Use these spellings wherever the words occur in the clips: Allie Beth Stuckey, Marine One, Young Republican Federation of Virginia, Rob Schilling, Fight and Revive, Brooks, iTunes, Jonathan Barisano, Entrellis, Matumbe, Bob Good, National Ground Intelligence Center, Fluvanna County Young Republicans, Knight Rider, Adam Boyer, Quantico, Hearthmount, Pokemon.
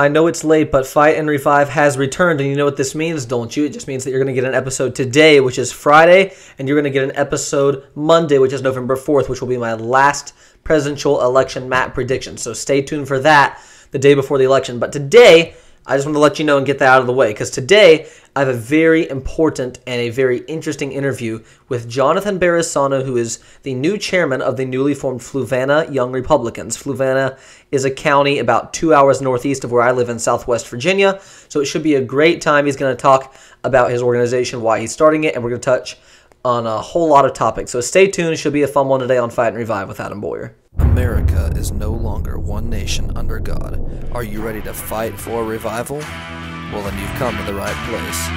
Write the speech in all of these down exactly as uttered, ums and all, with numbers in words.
I know it's late, but Fight and Revive has returned, and you know what this means, don't you? It just means that you're going to get an episode today, which is Friday, and you're going to get an episode Monday, which is November fourth, which will be my last presidential election map prediction. So stay tuned for that the day before the election. But today, I just want to let you know and get that out of the way, because today I have a very important and a very interesting interview with Jonathan Barisano, who is the new chairman of the newly formed Fluvanna Young Republicans. Fluvanna is a county about two hours northeast of where I live in Southwest Virginia, so it should be a great time. He's going to talk about his organization, why he's starting it, and we're going to touch on a whole lot of topics. So stay tuned. It should be a fun one today on Fight and Revive with Adam Boyer. America is no longer one nation under God. Are you ready to fight for revival? Well, then you've come to the right place.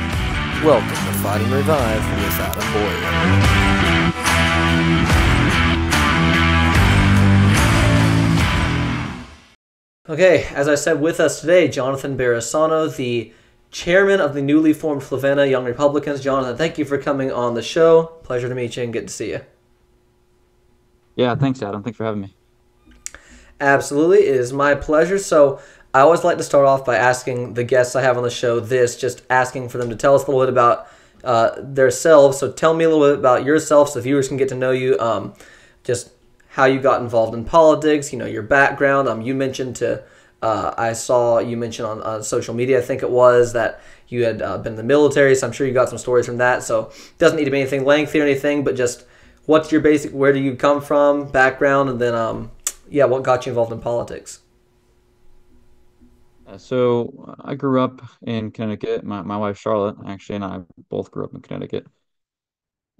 Welcome to Fight and Revive with Adam Boyer. Okay, as I said, with us today, Jonathan Barisano, the chairman of the newly formed Fluvanna Young Republicans. Jonathan, thank you for coming on the show. Pleasure to meet you and good to see you. Yeah, thanks, Adam. Thanks for having me. Absolutely. It is my pleasure. So I always like to start off by asking the guests I have on the show this, just asking for them to tell us a little bit about uh, themselves. So tell me a little bit about yourself so viewers can get to know you, um, just how you got involved in politics, you know, your background. Um, you mentioned to, uh, I saw you mentioned on, on social media, I think it was, that you had uh, been in the military, so I'm sure you got some stories from that. So it doesn't need to be anything lengthy or anything, but just what's your basic, where do you come from, background, and then, um, yeah, what got you involved in politics? So I grew up in Connecticut. My, my wife, Charlotte, actually, and I both grew up in Connecticut.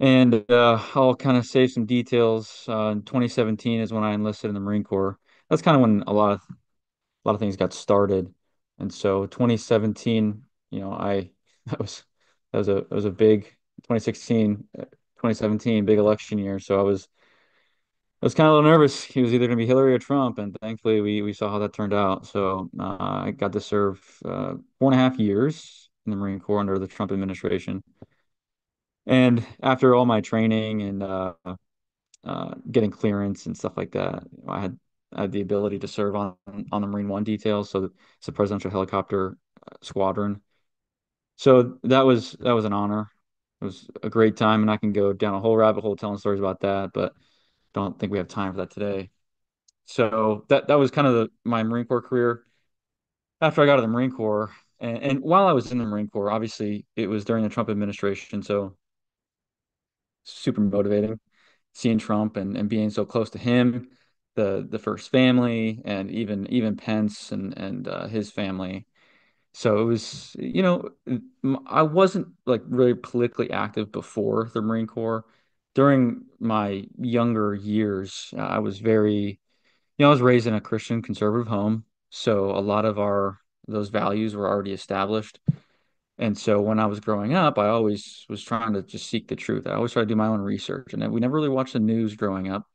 And uh, I'll kind of save some details. Uh, in twenty seventeen is when I enlisted in the Marine Corps. That's kind of when a lot of a lot of things got started. And so twenty seventeen, you know, I that was that was a it was a big twenty sixteen, twenty seventeen big election year. So I was I was kind of a little nervous. He was either going to be Hillary or Trump, and thankfully we we saw how that turned out. So uh, I got to serve uh, four and a half years in the Marine Corps under the Trump administration. And after all my training and uh, uh, getting clearance and stuff like that, I had, I had the ability to serve on on the Marine One detail. So it's a presidential helicopter squadron. So that was that was an honor. It was a great time, and I can go down a whole rabbit hole telling stories about that, but don't think we have time for that today. So that that was kind of the, my Marine Corps career. After I got out of the Marine Corps, and, and while I was in the Marine Corps, obviously it was during the Trump administration, so super motivating seeing Trump and, and being so close to him, the the first family, and even even Pence and and uh, his family. So it was, you know, I wasn't like really politically active before the Marine Corps. During my younger years, I was very, you know, I was raised in a Christian conservative home. So a lot of our, those values were already established. And so when I was growing up, I always was trying to just seek the truth. I always tried to do my own research, and we never really watched the news growing up.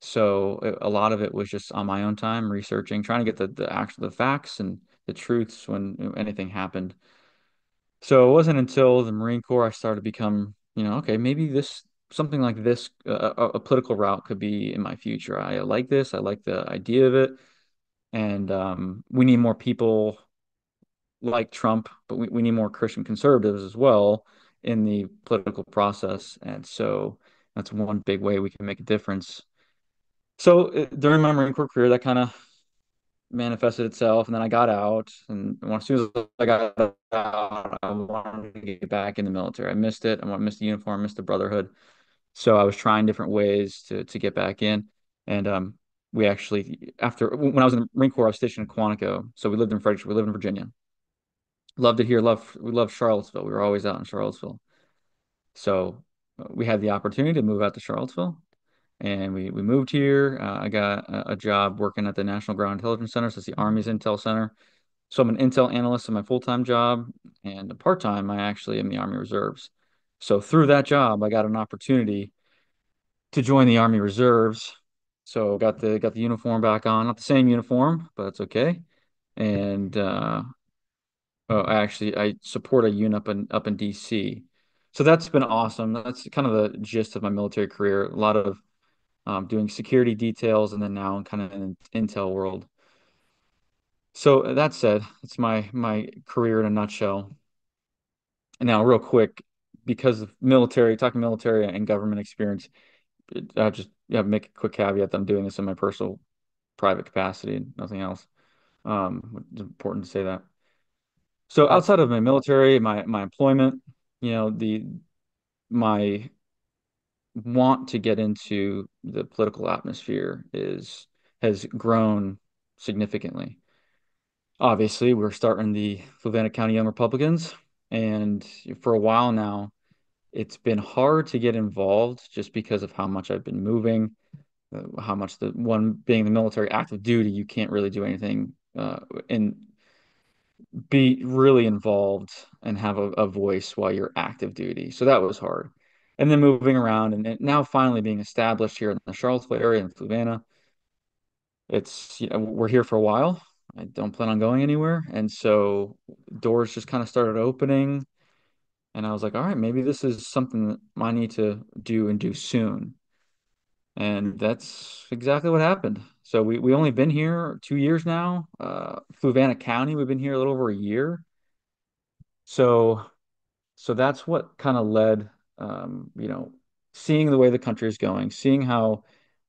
So it, a lot of it was just on my own time, researching, trying to get the, the actual, the facts and the truths when anything happened. So it wasn't until the Marine Corps, I started to become, you know, okay, maybe this, something like this, uh, a political route could be in my future. I like this. I like the idea of it. And um, we need more people like Trump, but we, we need more Christian conservatives as well in the political process. And so that's one big way we can make a difference. So it, during my Marine Corps career, that kind of manifested itself. And then I got out. And as soon as I got out, I wanted to get back in the military. I missed it. I missed the uniform, missed the brotherhood. So I was trying different ways to to get back in. And um, we actually, after, when I was in the Marine Corps, I was stationed in Quantico. So we lived in Fredericksburg. We lived in Virginia. Loved it here. Loved, we loved Charlottesville. We were always out in Charlottesville. So we had the opportunity to move out to Charlottesville. And we, we moved here. Uh, I got a, a job working at the National Ground Intelligence Center. So it's the Army's Intel Center. So I'm an Intel analyst in my full-time job. And part-time, I actually am the Army Reserves. So through that job, I got an opportunity to join the Army Reserves. So got the got the uniform back on, not the same uniform, but it's okay. And uh, oh, I actually I support a unit up in up in D C So that's been awesome. That's kind of the gist of my military career. A lot of um, doing security details, and then now I'm kind of in the intel world. So that said, it's my my career in a nutshell. And now, real quick, because of military, talking military and government experience, I just yeah, make a quick caveat that I'm doing this in my personal, private capacity and nothing else. Um, it's important to say that. So outside of my military, my my employment, you know, the my want to get into the political atmosphere is has grown significantly. Obviously, we're starting the Fluvanna County Young Republicans, and for a while now, it's been hard to get involved just because of how much I've been moving, uh, how much the one being the military active duty, you can't really do anything uh, and be really involved and have a, a voice while you're active duty. So that was hard. And then moving around and, and now finally being established here in the Charlottesville area in Fluvanna, it's, you know, we're here for a while. I don't plan on going anywhere. And so doors just kind of started opening. And I was like, all right, maybe this is something that I need to do and do soon. And that's exactly what happened. So we, we only been here two years now. Uh, Fluvanna County, we've been here a little over a year. So, so that's what kind of led, um, you know, seeing the way the country is going, seeing how,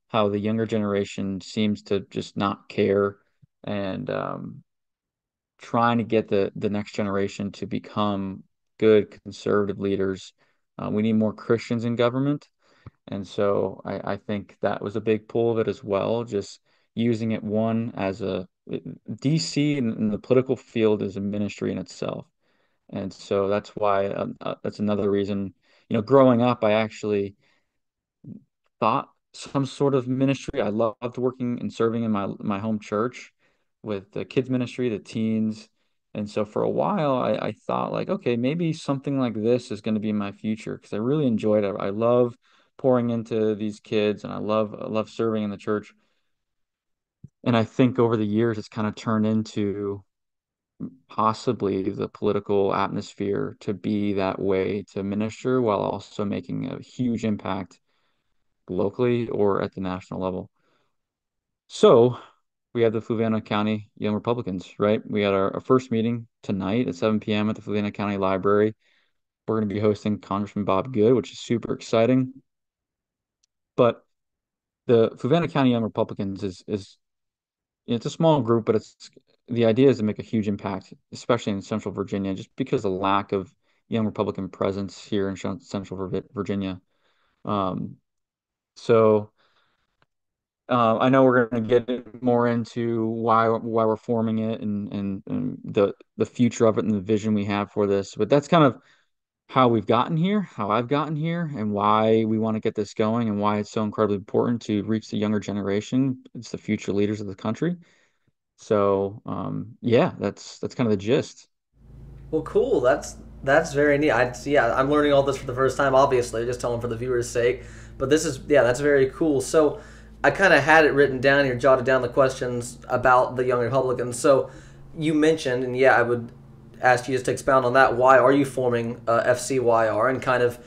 how the younger generation seems to just not care, and um, trying to get the, the next generation to become good conservative leaders. Uh, we need more Christians in government. And so I, I think that was a big pull of it as well, just using it, one, as a D C in, in the political field is a ministry in itself. And so that's why, uh, that's another reason, you know, growing up, I actually thought some sort of ministry. I loved working and serving in my, my home church with the kids ministry, the teens. And so for a while, I, I thought like, okay, maybe something like this is going to be my future, because I really enjoyed it. I love pouring into these kids, and I love I love serving in the church. And I think over the years, it's kind of turned into possibly the political atmosphere to be that way, to minister while also making a huge impact locally or at the national level. So we have the Fluvanna County Young Republicans, right? We had our, our first meeting tonight at seven p m at the Fluvanna County Library. We're going to be hosting Congressman Bob Good, which is super exciting. But the Fluvanna County Young Republicans is, is it's a small group, but it's the idea is to make a huge impact, especially in Central Virginia, just because of the lack of Young Republican presence here in Central Virginia. Um, so... Uh, I know we're going to get more into why why we're forming it and, and and the the future of it and the vision we have for this. But that's kind of how we've gotten here, how I've gotten here, and why we want to get this going, and why it's so incredibly important to reach the younger generation. It's the future leaders of the country. So um, yeah, that's that's kind of the gist. Well, cool. That's that's very neat. I yeah, I'm learning all this for the first time. Obviously, just telling for the viewers' sake. But this is yeah, that's very cool. So I kind of had it written down here, jotted down the questions about the Young Republicans. So you mentioned, and yeah, I would ask you just to expound on that. Why are you forming uh, F C Y R? And kind of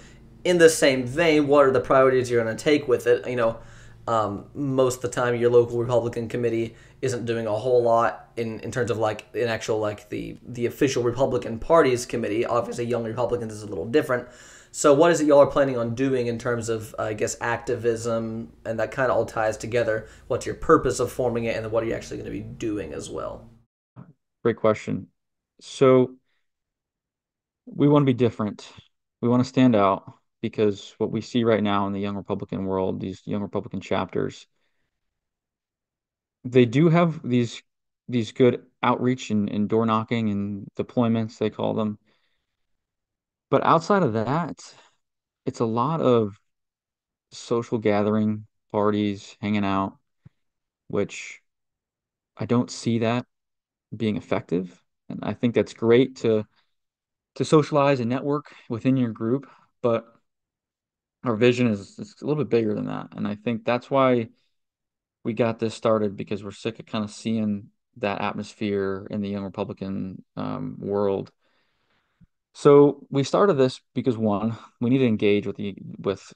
in the same vein, what are the priorities you're going to take with it? You know, um, most of the time your local Republican committee isn't doing a whole lot in, in terms of like an actual like the, the official Republican Party's committee. Obviously, Young Republicans is a little different. So what is it y'all are planning on doing in terms of, uh, I guess, activism, and that kind of all ties together? What's your purpose of forming it, and then what are you actually going to be doing as well? Great question. So we want to be different. We want to stand out, because what we see right now in the Young Republican world, these Young Republican chapters, they do have these, these good outreach and, and door knocking and deployments, they call them. But outside of that, it's a lot of social gathering, parties, hanging out, which I don't see that being effective. And I think that's great to to socialize and network within your group, but our vision is, is a little bit bigger than that. And I think that's why we got this started, because we're sick of kind of seeing that atmosphere in the Young Republican um, world. So we started this because, one, we need to engage with the with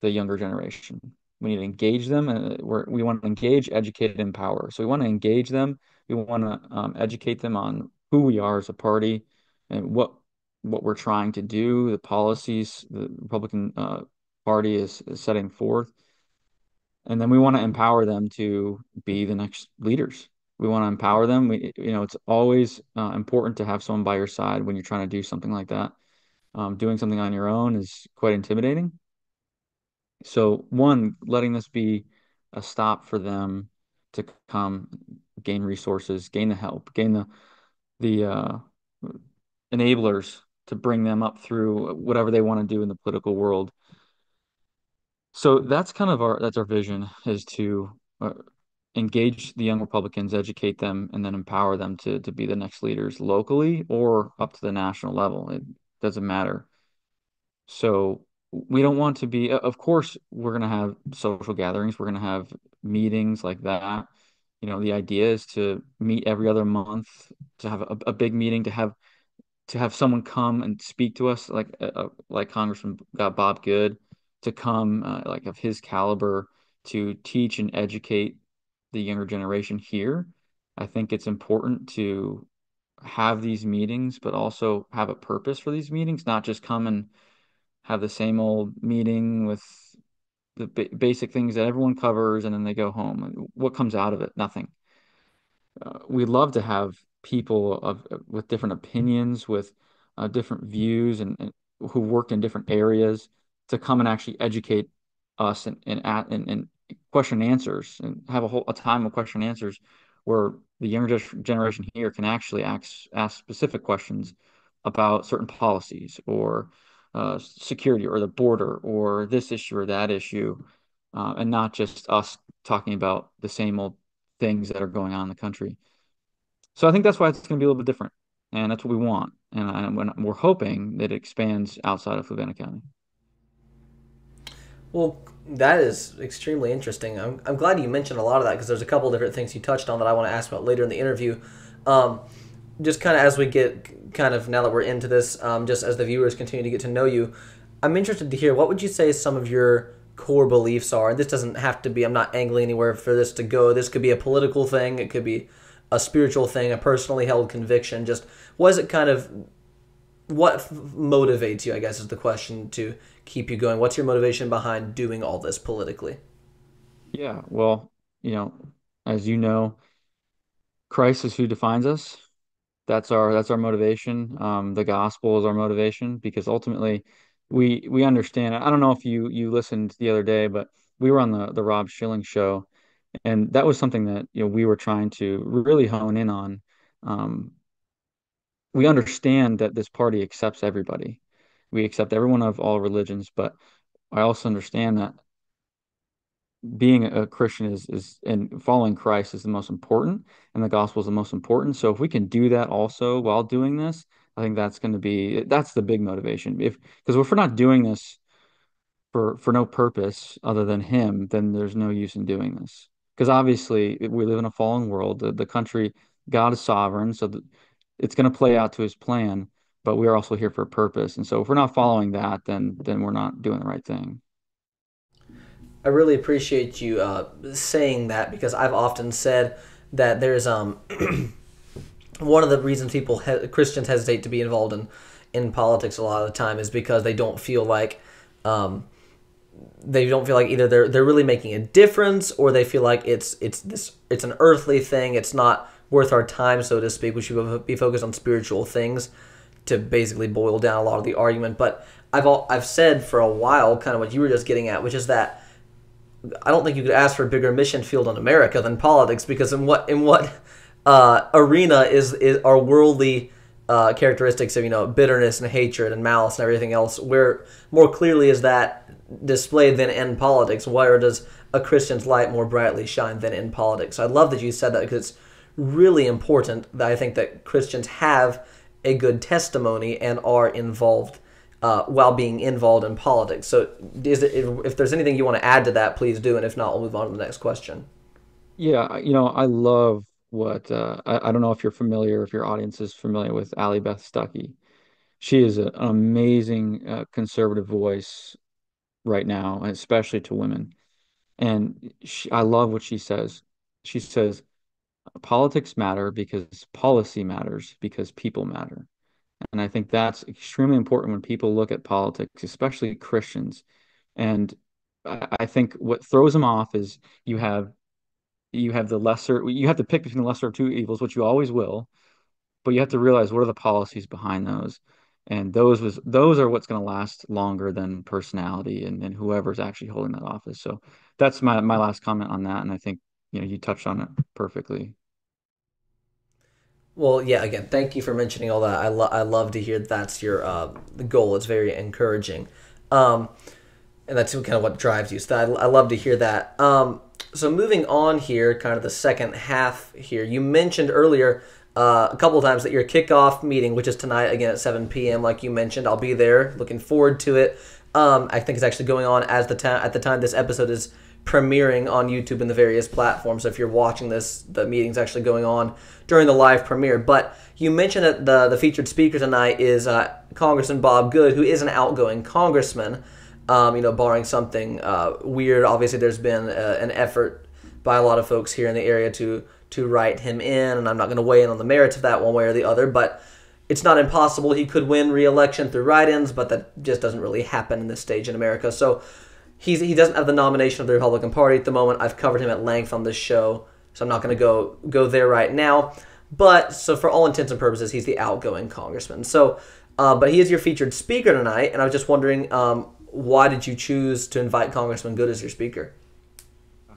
the younger generation. We need to engage them, and we're, we want to engage, educate, and empower. So we want to engage them. We want to um, educate them on who we are as a party and what what we're trying to do, the policies the Republican uh, Party is, is setting forth. And then we want to empower them to be the next leaders. We want to empower them. We, you know, it's always uh, important to have someone by your side when you're trying to do something like that. Um, doing something on your own is quite intimidating. So one, letting this be a stop for them to come gain resources, gain the help, gain the the uh, enablers to bring them up through whatever they want to do in the political world. So that's kind of our, that's our vision, is to uh, engage the young Republicans, educate them, and then empower them to to be the next leaders locally or up to the national level. It doesn't matter. So we don't want to be, of course, we're going to have social gatherings. We're going to have meetings like that. You know, the idea is to meet every other month, to have a, a big meeting, to have to have someone come and speak to us, like uh, like Congressman Bob Good, to come uh, like of his caliber to teach and educate the younger generation here. I think it's important to have these meetings, but also have a purpose for these meetings, not just come and have the same old meeting with the b basic things that everyone covers, and then they go home. What comes out of it? Nothing. Uh, we love to have people of with different opinions, with uh, different views, and, and who worked in different areas to come and actually educate us and and, and and question answers, and have a whole a time of question answers where the younger generation here can actually ask ask specific questions about certain policies, or Uh, security, or the border, or this issue or that issue, uh, and not just us talking about the same old things that are going on in the country. So I think that's why it's going to be a little bit different, and that's what we want. And I, we're hoping that it expands outside of Fluvanna County. Well, that is extremely interesting. I'm, I'm glad you mentioned a lot of that, because there's a couple of different things you touched on that I want to ask about later in the interview. Um, just kind of as we get kind of now that we're into this, um, just as the viewers continue to get to know you, I'm interested to hear, what would you say some of your core beliefs are? And this doesn't have to be, I'm not angling anywhere for this to go. This could be a political thing. It could be a spiritual thing, a personally held conviction. Just what is it kind of, what motivates you, I guess, is the question to keep you going. What's your motivation behind doing all this politically? Yeah, well, you know, as you know, Christ is who defines us. That's our that's our motivation. Um, the gospel is our motivation, because ultimately we we understand. I don't know if you you listened the other day, but we were on the the Rob Schilling show, and that was something that you know we were trying to really hone in on. Um, we understand that this party accepts everybody. We accept everyone of all religions, but I also understand that being a Christian is, is and following Christ is the most important, and the gospel is the most important. So if we can do that also while doing this, I think that's going to be, that's the big motivation. If, because if we're not doing this for, for no purpose other than him, then there's no use in doing this. Because obviously we live in a fallen world, the, the country, God is sovereign. So the, it's going to play out to his plan, but we are also here for a purpose. And so if we're not following that, then, then we're not doing the right thing. I really appreciate you uh, saying that, because I've often said that there's um one of the reasons people he Christians hesitate to be involved in in politics a lot of the time is because they don't feel like um, they don't feel like either they're they're really making a difference, or they feel like it's it's this it's an earthly thing. It's not worth our time, so to speak. We should be focused on spiritual things, to basically boil down a lot of the argument. But I've all, I've said for a while, kind of what you were just getting at, which is that I don't think you could ask for a bigger mission field in America than politics, because in what in what uh, arena is, is our worldly uh, characteristics of you know bitterness and hatred and malice and everything else, where more clearly is that displayed than in politics? Where does a Christian's light more brightly shine than in politics? So I love that you said that, because it's really important that I think that Christians have a good testimony and are involved Uh, while being involved in politics. So is it, if, if there's anything you want to add to that, please do. And if not, we'll move on to the next question. Yeah, you know, I love what, uh, I, I don't know if you're familiar, if your audience is familiar with Allie Beth Stuckey. She is a, an amazing uh, conservative voice right now, especially to women. And she, I love what she says. She says, politics matter because policy matters, because people matter. And I think that's extremely important when people look at politics, especially Christians. And I, I think what throws them off is you have you have the lesser, you have to pick between the lesser of two evils, which you always will, but you have to realize what are the policies behind those. And those was those are what's going to last longer than personality and, and whoever's actually holding that office. So that's my, my last comment on that. And I think, you know, you touched on it perfectly. Well, yeah, again, thank you for mentioning all that. I, lo- I love to hear that's your uh, goal. It's very encouraging. Um, and that's kind of what drives you. So I, I love to hear that. Um, so moving on here, kind of the second half here, you mentioned earlier uh, a couple of times that your kickoff meeting, which is tonight, again, at seven p.m., like you mentioned, I'll be there. Looking forward to it. Um, I think it's actually going on as the ta- at the time this episode is premiering on YouTube and the various platforms. So if you're watching this, the meeting's actually going on during the live premiere. But you mentioned that the, the featured speaker tonight is uh, Congressman Bob Good, who is an outgoing congressman, um, you know, barring something uh, weird. Obviously, there's been uh, an effort by a lot of folks here in the area to, to write him in, and I'm not going to weigh in on the merits of that one way or the other, but it's not impossible. He could win re-election through write-ins, but that just doesn't really happen in this stage in America. So He's, he doesn't have the nomination of the Republican Party at the moment. I've covered him at length on this show, so I'm not going to go go there right now. But so for all intents and purposes, he's the outgoing congressman. So, uh, but he is your featured speaker tonight, and I was just wondering, um, why did you choose to invite Congressman Good as your speaker?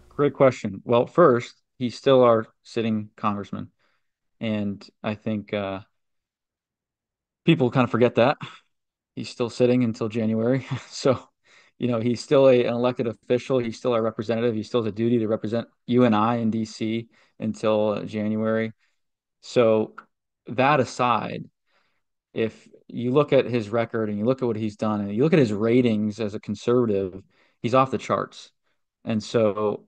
Great question. Well, first, he's still our sitting congressman, and I think uh, people kind of forget that. He's still sitting until January, so... You know, he's still a, an elected official. He's still our representative. He still has a duty to represent you and I in D C until January. So that aside, if you look at his record and you look at what he's done and you look at his ratings as a conservative, he's off the charts. And so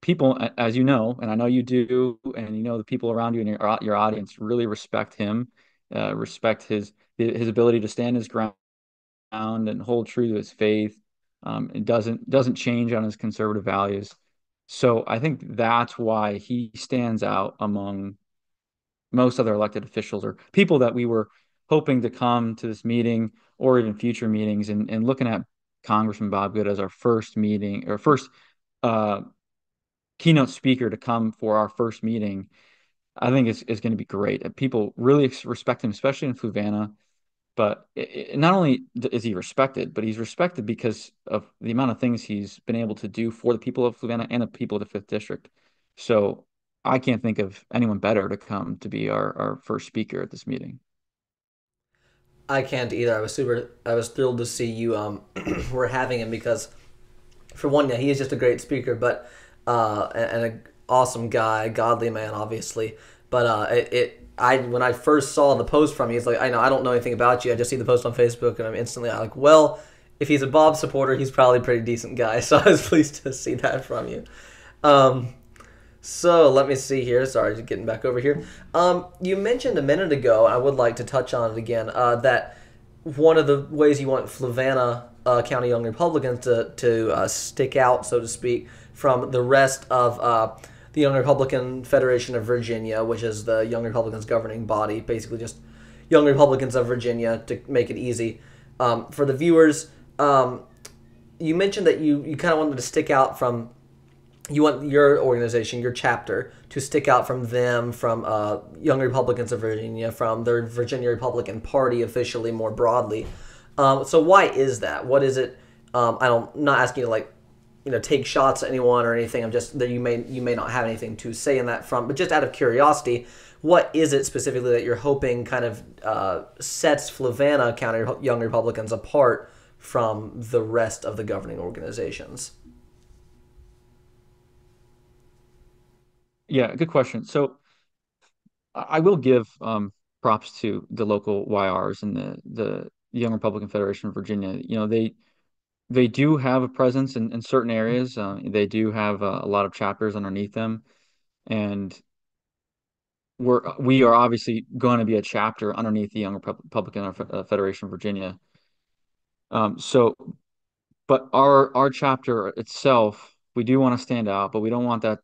people, as you know, and I know you do, and you know the people around you and your, your audience really respect him, uh, respect his his ability to stand his ground and hold true to his faith. Um, it doesn't doesn't change on his conservative values. So I think that's why he stands out among most other elected officials or people that we were hoping to come to this meeting or even future meetings. And, and looking at Congressman Bob Good as our first meeting or first uh, keynote speaker to come for our first meeting, I think it's, it's going to be great. People really respect him, especially in Fluvanna. But it, not only is he respected, but he's respected because of the amount of things he's been able to do for the people of Fluvanna and the people of the fifth District. So I can't think of anyone better to come to be our, our first speaker at this meeting. I can't either. I was super, I was thrilled to see you um, were having him because, for one, yeah, he is just a great speaker, but uh, and an awesome guy, godly man, obviously. But uh, it, it I when I first saw the post from you, it's like, I know I don't know anything about you. I just see the post on Facebook, and I'm instantly like, well, if he's a Bob supporter, he's probably a pretty decent guy. So I was pleased to see that from you. Um, so let me see here. Sorry, just getting back over here. Um, you mentioned a minute ago, and I would like to touch on it again, uh, that one of the ways you want Fluvanna uh, County Young Republicans to to uh, stick out, so to speak, from the rest of Uh, the Young Republican Federation of Virginia, which is the Young Republicans' governing body, basically just Young Republicans of Virginia, to make it easy. Um, for the viewers, um, you mentioned that you, you kind of wanted to stick out from, you want your organization, your chapter, to stick out from them, from uh, Young Republicans of Virginia, from their Virginia Republican Party officially, more broadly. Um, so why is that? What is it? Um, I don't, not asking you to, like, you know, take shots at anyone or anything. I'm just that you may you may not have anything to say in that front, but just out of curiosity, what is it specifically that you're hoping kind of uh, sets Fluvanna County Young Republicans apart from the rest of the governing organizations? Yeah, good question. So I will give um, props to the local Y Rs and the the Young Republican Federation of Virginia. You know, they. They do have a presence in, in certain areas. Uh, they do have uh, a lot of chapters underneath them. And we're, we are obviously going to be a chapter underneath the Young Republican Federation of Virginia. Um, so, but our, our chapter itself, we do want to stand out, but we don't want that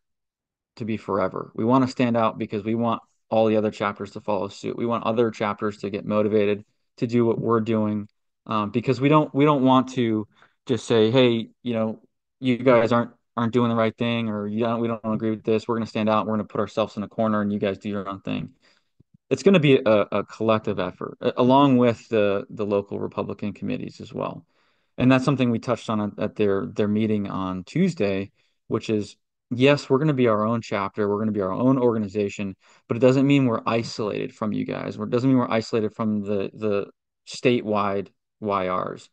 to be forever. We want to stand out because we want all the other chapters to follow suit. We want other chapters to get motivated to do what we're doing, um, because we don't we don't want to just say, hey, you know, you guys aren't aren't doing the right thing, or you don't, we don't agree with this. We're going to stand out. We're going to put ourselves in a corner, and you guys do your own thing. It's going to be a, a collective effort, along with the the local Republican committees as well. And that's something we touched on at their their meeting on Tuesday, which is, yes, we're going to be our own chapter. We're going to be our own organization, but it doesn't mean we're isolated from you guys. It doesn't mean we're isolated from the the statewide Y Rs.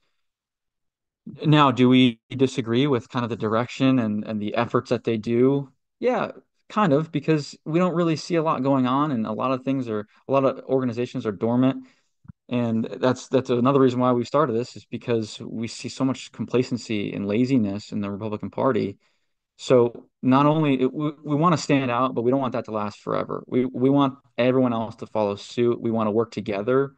Now, do we disagree with kind of the direction and, and the efforts that they do? Yeah, kind of, because we don't really see a lot going on, and a lot of things are, a lot of organizations are dormant. And that's that's another reason why we started this, is because we see so much complacency and laziness in the Republican Party. So not only we, we want to stand out, but we don't want that to last forever. We we want everyone else to follow suit. We want to work together,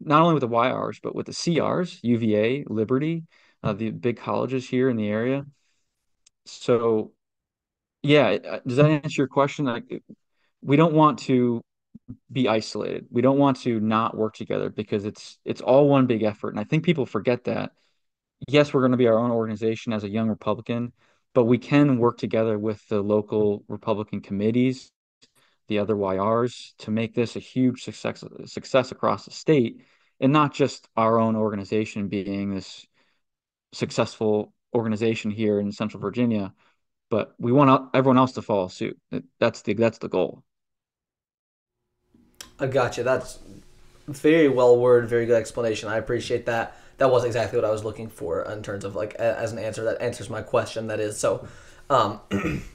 not only with the Y Rs, but with the C Rs, U V A, Liberty, uh, the big colleges here in the area. So, yeah, does that answer your question? Like, we don't want to be isolated. We don't want to not work together, because it's it's all one big effort. And I think people forget that. Yes, we're going to be our own organization as a Young Republican, but we can work together with the local Republican committees, the other Y Rs, to make this a huge success success across the state, and not just our own organization being this successful organization here in Central Virginia, but we want everyone else to follow suit. That's the that's the goal. I gotcha. That's very well worded, very good explanation. I appreciate that. That was exactly what I was looking for in terms of, like, as an answer that answers my question. That is so. Um,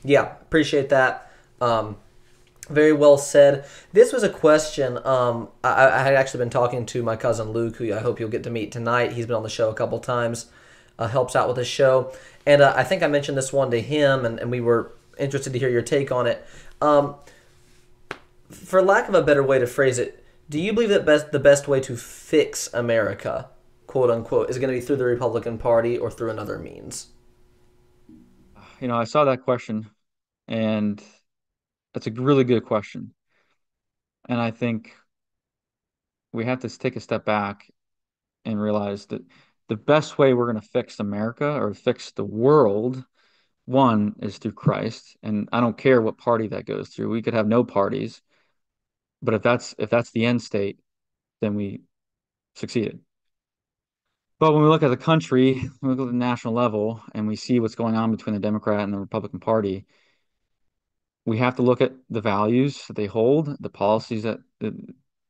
yeah, appreciate that. Um, very well said. This was a question. Um, I, I had actually been talking to my cousin Luke, who I hope you'll get to meet tonight. He's been on the show a couple times. Uh, helps out with his show, and uh, I think I mentioned this one to him, and, and we were interested to hear your take on it. Um, For lack of a better way to phrase it, do you believe that best, the best way to fix America, quote unquote, is going to be through the Republican Party or through another means? You know, I saw that question, and that's a really good question. And I think we have to take a step back and realize that the best way we're going to fix America or fix the world, one, is through Christ. And I don't care what party that goes through. We could have no parties. But if that's if that's the end state, then we succeeded. But when we look at the country, when we look at the national level, and we see what's going on between the Democrat and the Republican Party, we have to look at the values that they hold, the policies that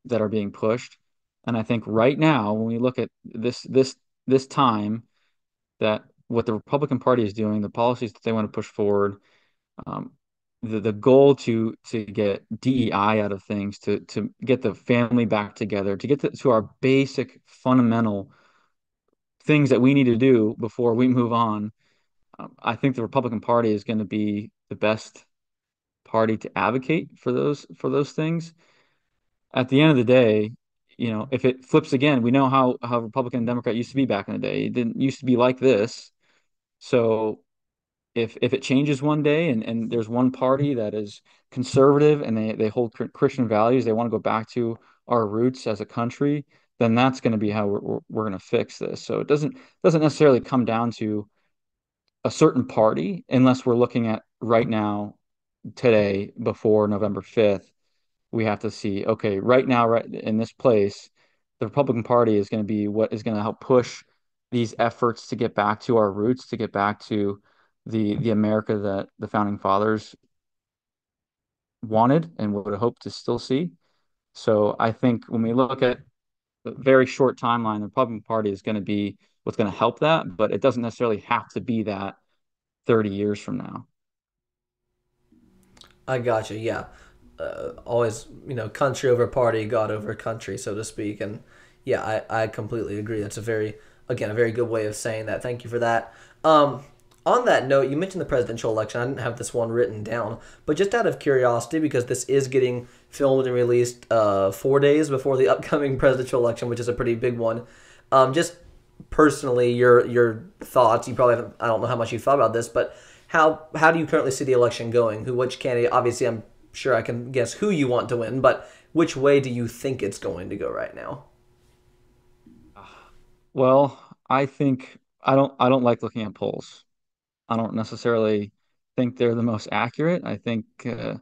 that are being pushed. And I think right now, when we look at this this this time, that what the Republican Party is doing, the policies that they want to push forward, um, The, the goal to to get D E I out of things, to to get the family back together, to get to, to our basic fundamental things that we need to do before we move on. Um, I think the Republican Party is going to be the best party to advocate for those for those things. At the end of the day, you know, if it flips again, we know how how Republican and Democrat used to be back in the day. It didn't used to be like this, so. If if it changes one day and, and there's one party that is conservative and they, they hold Christian values, they want to go back to our roots as a country, then that's going to be how we're, we're going to fix this. So it doesn't doesn't necessarily come down to a certain party, unless we're looking at right now, today, before November fifth. We have to see, okay, right now, right in this place, the Republican Party is going to be what is going to help push these efforts to get back to our roots, to get back to the the America that the founding fathers wanted and would hope to still see. So I think when we look at the very short timeline, the Republican Party is going to be what's going to help that, but it doesn't necessarily have to be that thirty years from now. I gotcha. Yeah. Uh, always, you know, country over party, God over country, so to speak. And yeah, I, I completely agree. That's a very, again, a very good way of saying that. Thank you for that. Um, On that note, you mentioned the presidential election. I didn't have this one written down, but just out of curiosity, because this is getting filmed and released uh, four days before the upcoming presidential election, which is a pretty big one. Um, just personally, your your thoughts. You probably haven't, I don't know how much you've thought about this, but how how do you currently see the election going? Who, which candidate? Obviously, I'm sure I can guess who you want to win, but which way do you think it's going to go right now? Well, I think I don't. I don't like looking at polls. I don't necessarily think they're the most accurate. I think. Uh,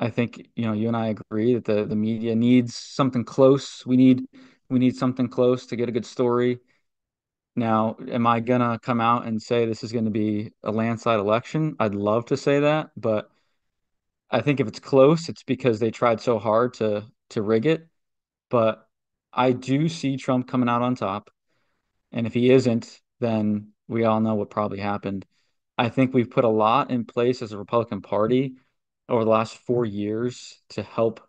I think you know. You and I agree that the the media needs something close. We need we need something close to get a good story. Now, am I gonna come out and say this is going to be a landslide election? I'd love to say that, but I think if it's close, it's because they tried so hard to to rig it. But I do see Trump coming out on top. And if he isn't, then we all know what probably happened. I think we've put a lot in place as a Republican Party over the last four years to help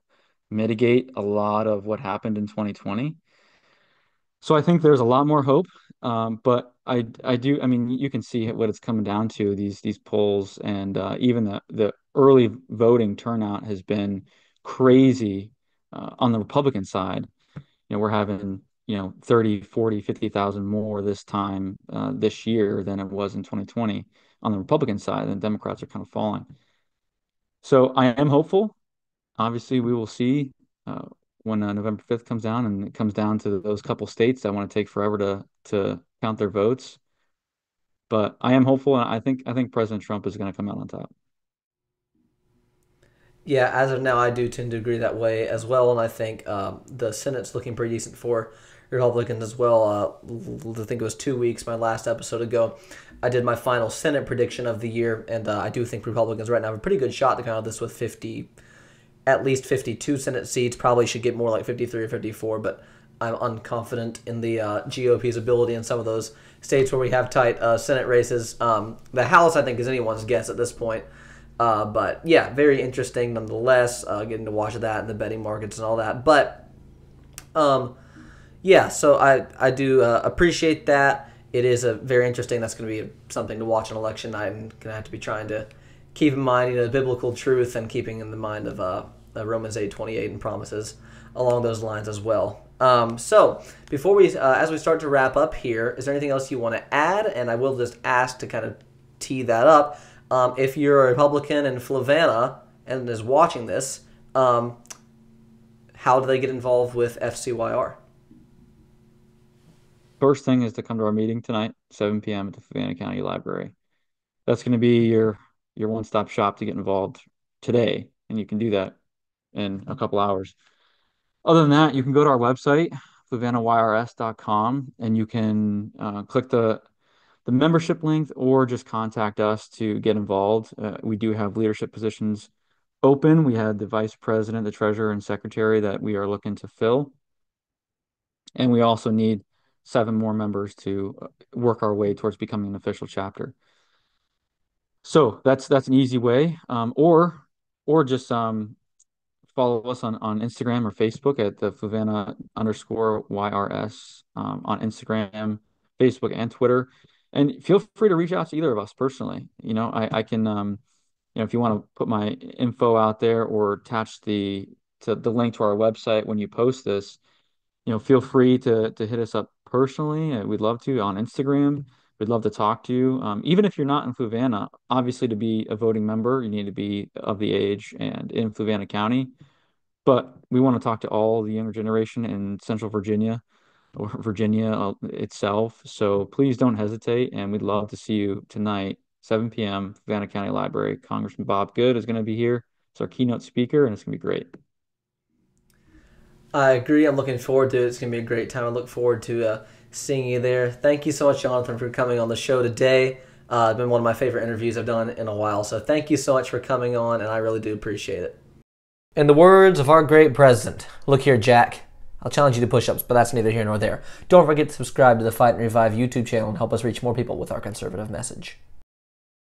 mitigate a lot of what happened in twenty twenty. So I think there's a lot more hope. Um, but I, I do, I mean, you can see what it's coming down to, these these polls. And uh, even the, the early voting turnout has been crazy uh, on the Republican side. You know, we're having, you know, thirty, forty, fifty thousand more this time uh, this year than it was in twenty twenty on the Republican side, and Democrats are kind of falling. So I am hopeful. Obviously, we will see uh, when uh, November fifth comes down, and it comes down to those couple states that want to take forever to to count their votes. But I am hopeful, and I think I think President Trump is going to come out on top. Yeah, as of now, I do tend to agree that way as well, and I think um, the Senate's looking pretty decent for Republicans as well. Uh, I think it was two weeks, my last episode ago, I did my final Senate prediction of the year, and uh, I do think Republicans right now have a pretty good shot to come out of this with fifty, at least fifty-two Senate seats. Probably should get more like fifty-three or fifty-four, but I'm unconfident in the uh, G O P's ability in some of those states where we have tight uh, Senate races. Um, the House, I think, is anyone's guess at this point. Uh, but yeah, very interesting nonetheless, uh, getting to watch that and the betting markets and all that. But um, yeah, so I, I do uh, appreciate that. It is a very interesting. That's going to be something to watch on election night, and going to have to be trying to keep in mind, you know, biblical truth and keeping in the mind of uh, Romans eight twenty-eight and promises along those lines as well. Um, so before we, uh, as we start to wrap up here, is there anything else you want to add? And I will just ask to kind of tee that up. Um, if you're a Republican in Fluvanna and is watching this, um, how do they get involved with F C Y R? First thing is to come to our meeting tonight, seven p m at the Fluvanna County Library. That's going to be your your one-stop shop to get involved today, and you can do that in a couple hours. Other than that, you can go to our website, fluvanna Y R S dot com, and you can uh, click the the membership link or just contact us to get involved. Uh, we do have leadership positions open. We had the vice president, the treasurer, and secretary that we are looking to fill. And we also need seven more members to work our way towards becoming an official chapter. So that's that's an easy way. Um, or or just um, follow us on, on Instagram or Facebook at the Fluvanna underscore Y R S um, on Instagram, Facebook, and Twitter. And feel free to reach out to either of us personally. You know, I, I can, um, you know, if you want to put my info out there or attach the to the link to our website when you post this, you know, feel free to to hit us up personally. We'd love to on Instagram. We'd love to talk to you. Um, even if you're not in Fluvanna, obviously to be a voting member, you need to be of the age and in Fluvanna County. But we want to talk to all the younger generation in Central Virginia. Or Virginia itself. So please don't hesitate, and we'd love to see you tonight, seven p m, Fluvanna County Library. Congressman Bob Good is going to be here. It's our keynote speaker, and it's going to be great. I agree. I'm looking forward to it. It's going to be a great time. I look forward to uh, seeing you there. Thank you so much, Jonathan, for coming on the show today. Uh, it's been one of my favorite interviews I've done in a while. So thank you so much for coming on, and I really do appreciate it. In the words of our great president, look here, Jack. I'll challenge you to push-ups, but that's neither here nor there. Don't forget to subscribe to the Fight and Revive YouTube channel and help us reach more people with our conservative message.